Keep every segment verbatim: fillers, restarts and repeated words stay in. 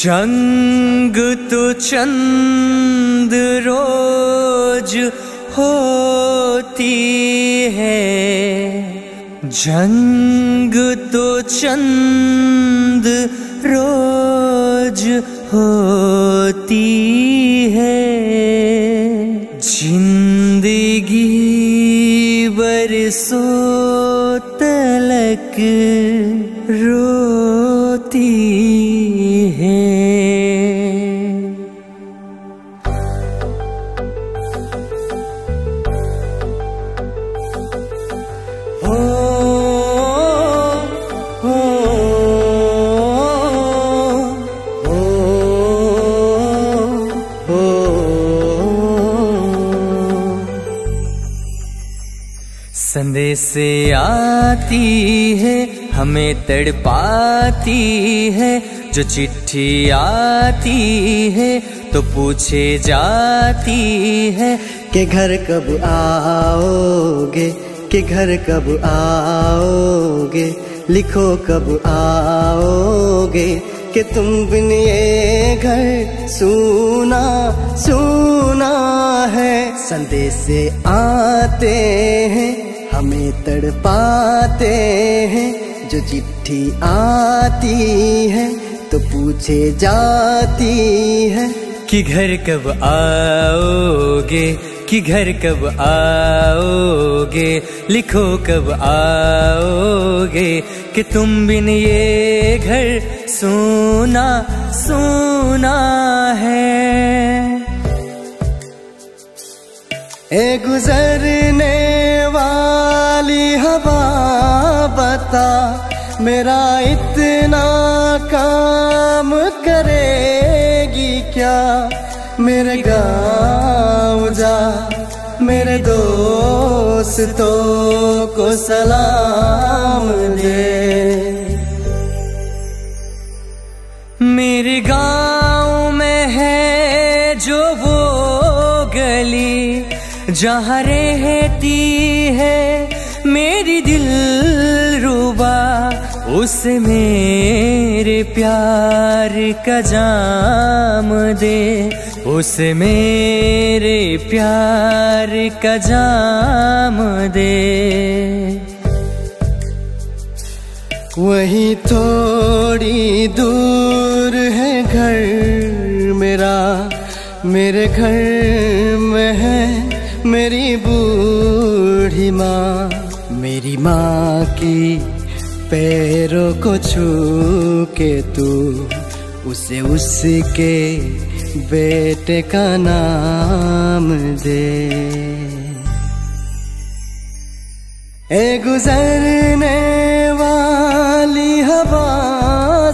जंग तो चंद रोज होती है, जंग तो चंद रोज होती है। जिंदगी बरसों तलक रोती संदेसे आती है, हमें तड़पाती है। जो चिट्ठी आती है तो पूछे जाती है कि घर कब आओगे, कि घर कब आओगे, लिखो कब आओगे, कि तुम बिन ये घर सूना सूना है। संदेसे आते हैं, हमें तड़पाते हैं। जो चिट्ठी आती है तो पूछे जाती है कि घर कब आओगे, कि घर कब आओगे, लिखो कब आओगे, कि तुम बिन ये घर सूना सूना है। ए गुजरने वाली हवा बता, मेरा इतना काम करेगी क्या। मेरे गाँव जा, मेरे दोस्तों को सलाम दे। मेरे गाँव में है जो वो गली, जहाँ रहती है मेरी दिल रुबा, उसे मेरे प्यार का जाम दे, उसे मेरे प्यार का जाम दे। वहीं थोड़ी दूर है घर मेरा, मेरे घर में है मेरी बूढ़ी माँ। मेरी माँ की पैरों को छू के तू उसे उसके बेटे का नाम दे। ए गुजरने वाली हवा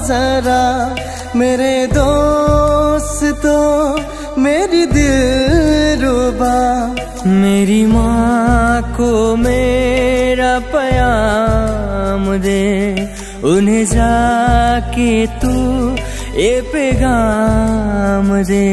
जरा, मेरे दोस्तों मेरी दिलरुबा, मेरी माँ को मेरा प्याम दे, उन्हें जाके तू ये पैगाम दे।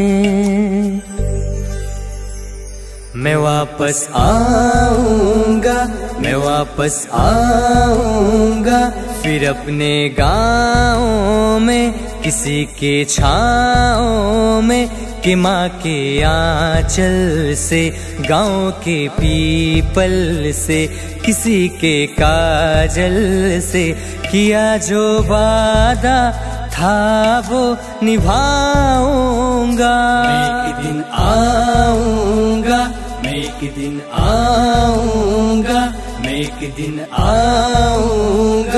मैं वापस आऊंगा, मैं वापस आऊंगा, फिर अपने गाँव में किसी के छाँव में, कि माँ के आंचल से, गाँव के पीपल से, किसी के काजल से। किया जो वादा था वो निभाऊंगा। मैं एक दिन आऊंगा, मैं एक दिन आऊंगा, मैं एक दिन आऊंगा,